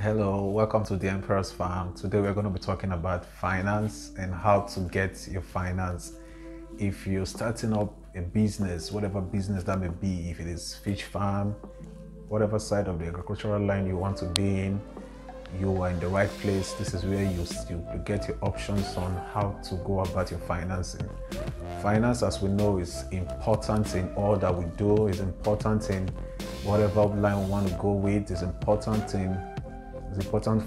Hello, welcome to the Emperor's Farm. Today we're going to be talking about finance and how to get your finance. If you're starting up a business, whatever business that may be, if it is fish farm, whatever side of the agricultural line you want to be in, you are in the right place. This is where you get your options on how to go about your financing. Finance, as we know, is important in all that we do. It's important in whatever line we want to go with. It's important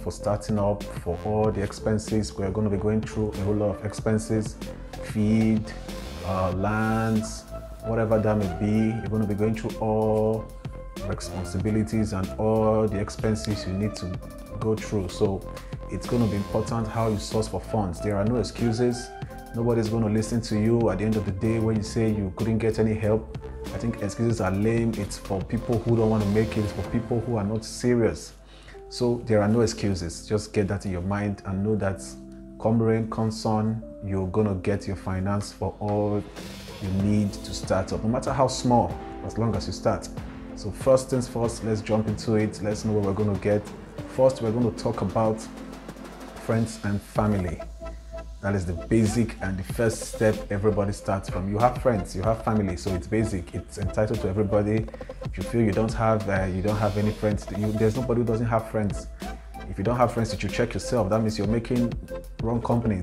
for starting up, for all the expenses. We're going to be going through a whole lot of expenses, feed, lands, whatever that may be. You're going to be going through all responsibilities and all the expenses you need to go through. So it's going to be important how you source for funds. There are no excuses. Nobody's going to listen to you at the end of the day when you say you couldn't get any help. I think excuses are lame. It's for people who don't want to make it. It's for people who are not serious. So there are no excuses. Just get that in your mind and know that come rain, come sun, you're going to get your finance for all you need to start up, no matter how small, as long as you start. So first things first, let's jump into it. Let's know what we're going to get. First, we're going to talk about friends and family. That is the basic and the first step everybody starts from. You have friends, you have family, so it's basic. It's entitled to everybody. If you feel you don't have any friends, there's nobody who doesn't have friends. If you don't have friends, you should check yourself. That means you're making wrong company.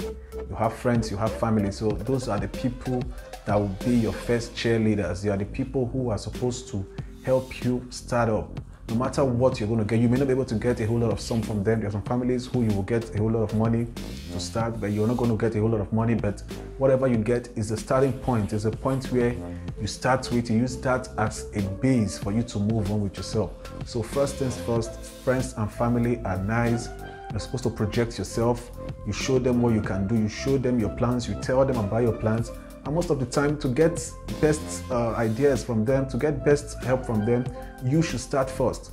You have friends, you have family. So those are the people that will be your first cheerleaders. They are the people who are supposed to help you start up. No matter what you're going to get, you may not be able to get a whole lot of sum from them. There are some families who you will get a whole lot of money to start, but you're not going to get a whole lot of money. But whatever you get is the starting point. It's a point where you start with, you use that as a base for you to move on with yourself. So first things first, friends and family are nice. You're supposed to project yourself. You show them what you can do. You show them your plans. You tell them about your plans. And most of the time, to get best ideas from them, to get best help from them, you should start first.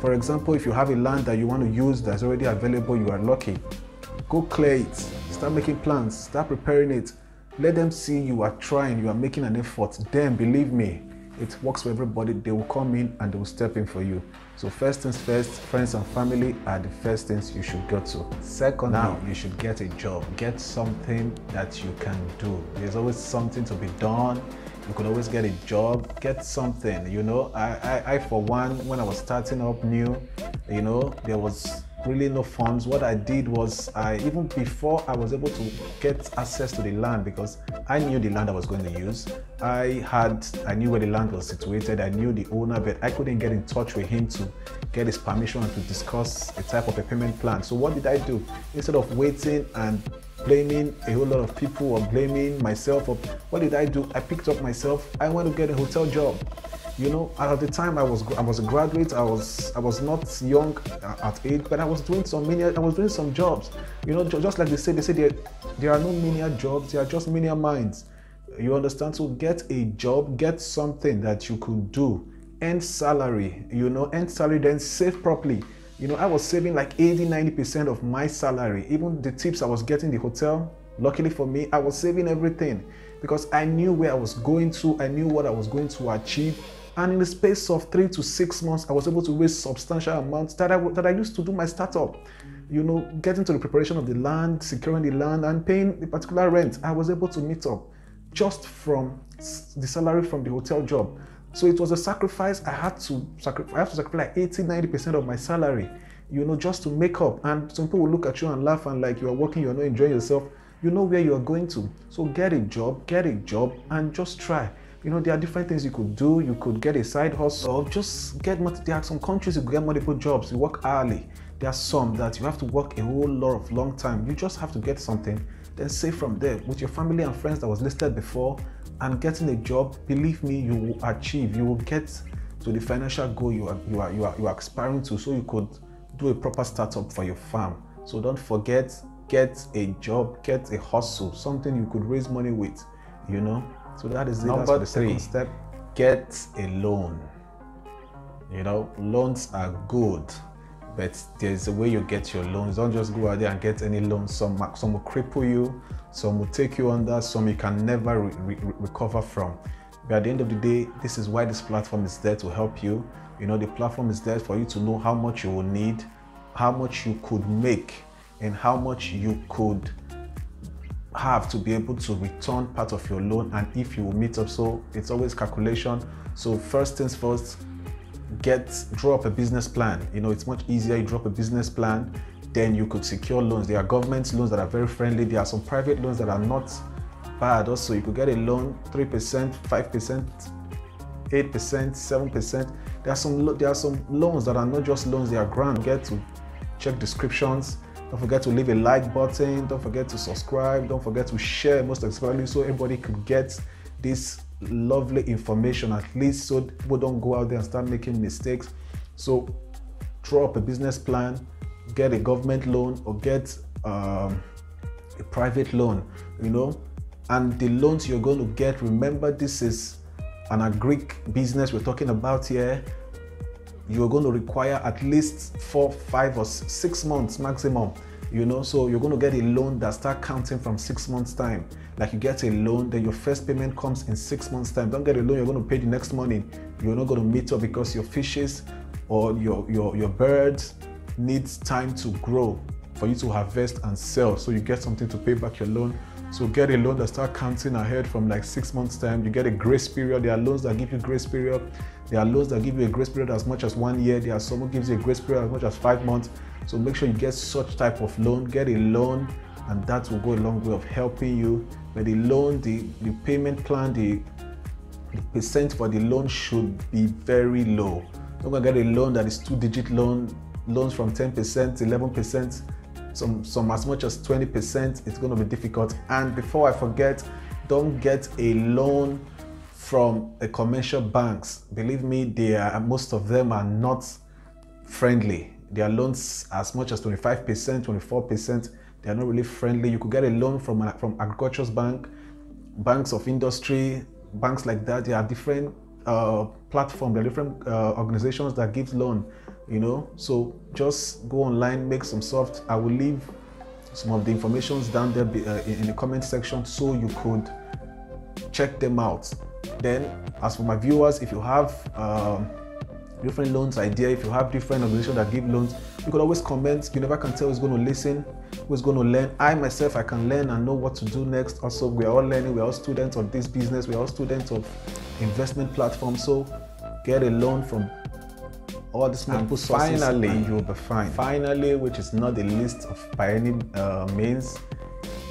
For example, if you have a land that you want to use that's already available, you are lucky. Go clear it, start making plans, start preparing it. Let them see you are trying, you are making an effort. Then, believe me, it works for everybody. They will come in and they will step in for you. So first things first, friends and family are the first things you should go to. Second, now you should get a job. Get something that you can do. There's always something to be done. You could always get a job. Get something, you know. I for one, when I was starting up new, you know, there was really no funds. What I did was, even before I was able to get access to the land, because I knew the land I was going to use, I knew where the land was situated, I knew the owner, but I couldn't get in touch with him to get his permission and to discuss a type of a payment plan. So what did I do? Instead of waiting and blaming a whole lot of people or blaming myself, what did I do? I picked up myself. I went to get a hotel job. You know, at the time I was a graduate. I was not young at age, but I was doing some menial. I was doing some jobs. You know, just like they say there are no menial jobs. They are just menial minds. You understand? So get a job. Get something that you could do. Earn salary. You know, earn salary. Then save properly. You know, I was saving like 80–90% of my salary. Even the tips I was getting the hotel. Luckily for me, I was saving everything because I knew where I was going to. I knew what I was going to achieve. And in the space of 3 to 6 months, I was able to raise substantial amounts that I used to do my startup. You know, getting to the preparation of the land, securing the land, and paying the particular rent. I was able to meet up just from the salary from the hotel job. So it was a sacrifice. I had to sacrifice like 80–90% of my salary, you know, just to make up. And some people will look at you and laugh and like, you are working, you are not enjoying yourself. You know where you are going to. So get a job, and just try. You know, there are different things you could do. You could get a side hustle, or just there are some countries you could get multiple jobs. You work hourly. There are some that you have to work a whole lot of long time. You just have to get something, then save from there with your family and friends that was listed before, and getting a job. Believe me, you will achieve. You will get to the financial goal you are aspiring to, so you could do a proper startup for your farm. So don't forget, get a job, get a hustle, something you could raise money with, you know. So that is number three. Step, get a loan. You know, loans are good, but there's a way you get your loans. Don't just go out there and get any loan. Some will cripple you, some will take you under, some you can never recover from. But at the end of the day, this is why this platform is there to help you. You know, the platform is there for you to know how much you will need, how much you could make and how much you could have to be able to return part of your loan, and if you will meet up. So it's always calculation. So first things first, draw up a business plan. You know, it's much easier you drop a business plan, then you could secure loans. There are government loans that are very friendly. There are some private loans that are not bad also. You could get a loan 3%, 5%, 8%, 7%. There are some loans that are not just loans, they are grants. Don't forget to check descriptions. Don't forget to leave a like button. Don't forget to subscribe. Don't forget to share, most especially, so everybody could get this lovely information, at least, so people don't go out there and start making mistakes. So draw up a business plan, get a government loan or get a private loan, you know. And the loans you're going to get, remember, this is an agric business we're talking about here. You're going to require at least 4, 5, or 6 months maximum, you know. So you're going to get a loan that starts counting from 6 months time. Like, you get a loan, then your first payment comes in 6 months time. Don't get a loan you're going to pay the next morning. You're not going to meet up because your fishes or your birds needs time to grow for you to harvest and sell, so you get something to pay back your loan. So get a loan that starts counting ahead from like 6 months time. You get a grace period. There are loans that give you grace period. There are loans that give you a grace period as much as 1 year. There are someone gives you a grace period as much as 5 months. So make sure you get such type of loan. Get a loan, and that will go a long way of helping you. But the loan, the payment plan, the percent for the loan should be very low. Don't get a loan that is 2-digit loan. Loans from 10%, 11%. Some as much as 20%, it's going to be difficult. And before I forget, don't get a loan from the commercial banks. Believe me, most of them are not friendly. Their loans as much as 25%, 24%. They are not really friendly. You could get a loan from agricultural bank, banks of industry, banks like that. There are different platforms, there are different organizations that give loan. You know, so just go online, make some soft. I will leave some of the informations down there in the comment section, so you could check them out. Then, as for my viewers, if you have different loans idea, if you have different organizations that give loans, you could always comment. You never can tell who's going to listen, who's going to learn. I myself, I can learn and know what to do next. Also, we're all learning. We're all students of this business. We're all students of investment platforms. So get a loan from all these multiple sources, finally, and you'll be fine. Finally, which is not the least of by any means,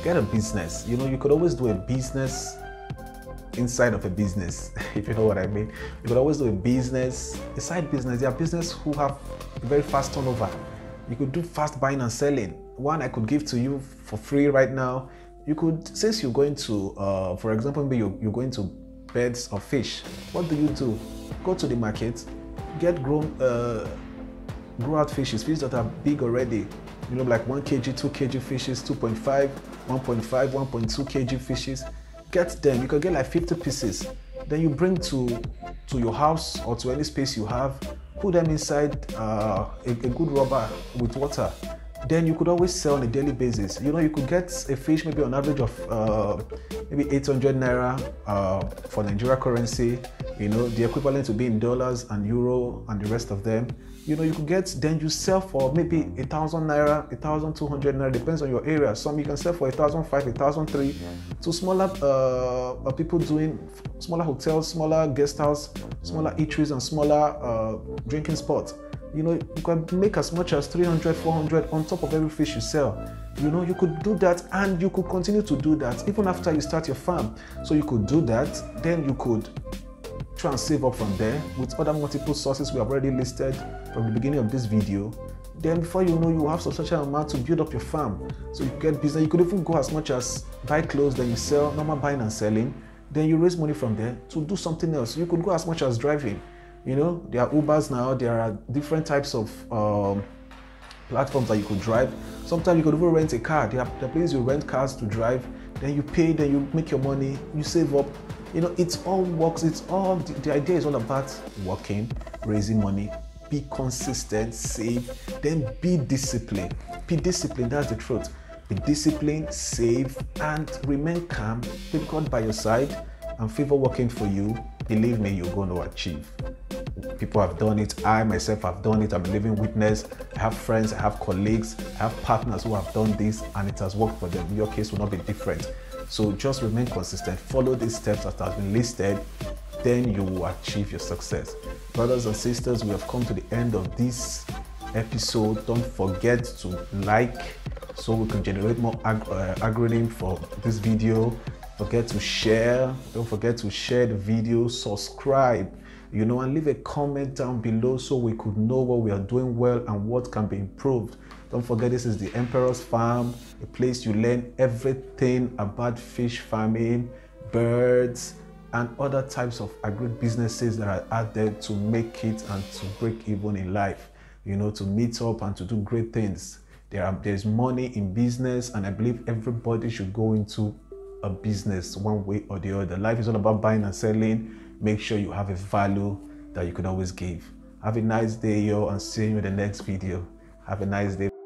get a business. You know, you could always do a business inside of a business, if you know what I mean. You could always do a business, a side business. There are businesses who have very fast turnover. You could do fast buying and selling. One I could give to you for free right now. You could, since you're going to, for example, maybe you're going to birds or fish. What do? Go to the market. Get grow out fishes that are big already, you know, like 1 kg, 2 kg fishes, 2.5, 1.5, 1.2 kg fishes. Get them. You can get like 50 pieces, then you bring to your house or to any space you have. Put them inside a good rubber with water. Then you could always sell on a daily basis. You know, you could get a fish maybe on average of maybe 800 naira for Nigeria currency, you know, the equivalent to be in dollars and euro and the rest of them. You know, you could get, then you sell for maybe 1,000 naira, 1,200 naira, depends on your area. Some you can sell for 1,005, 1,003. To smaller people doing smaller hotels, smaller guest house, smaller eateries and smaller drinking spots. You know, you can make as much as 300, 400 on top of every fish you sell. You know, you could do that, and you could continue to do that even after you start your farm. So you could do that, then you could try and save up from there with other multiple sources we have already listed from the beginning of this video. Then before you know, you have substantial amount to build up your farm. So you get business. You could even go as much as buy clothes, then you sell, normal buying and selling. Then you raise money from there to do something else. You could go as much as driving. You know, there are Ubers now, there are different types of platforms that you could drive. Sometimes you could even rent a car. There are places you rent cars to drive, then you pay, then you make your money, you save up. You know, it all works. It's all, the idea is all about working, raising money, be consistent, save, then be disciplined. Be disciplined, that's the truth. Be disciplined, save, and remain calm. Keep God by your side and favor working for you. Believe me, you're going to achieve People have done it. I myself have done it. I'm a living witness. I have friends, I have colleagues, I have partners who have done this and it has worked for them. Your case will not be different. So just remain consistent. Follow these steps that have been listed, then you will achieve your success. Brothers and sisters, we have come to the end of this episode. Don't forget to like so we can generate more algorithm for this video. Forget to share. Don't forget to share the video, subscribe, you know, and leave a comment down below so we could know what we are doing well and what can be improved. Don't forget, this is the Emperor's Farm, a place you learn everything about fish farming, birds, and other types of agribusinesses that are out there to make it and to break even in life, you know, to meet up and to do great things. There's money in business, and I believe everybody should go into a business one way or the other. Life is all about buying and selling. Make sure you have a value that you can always give. Have a nice day, yo, and see you in the next video. Have a nice day.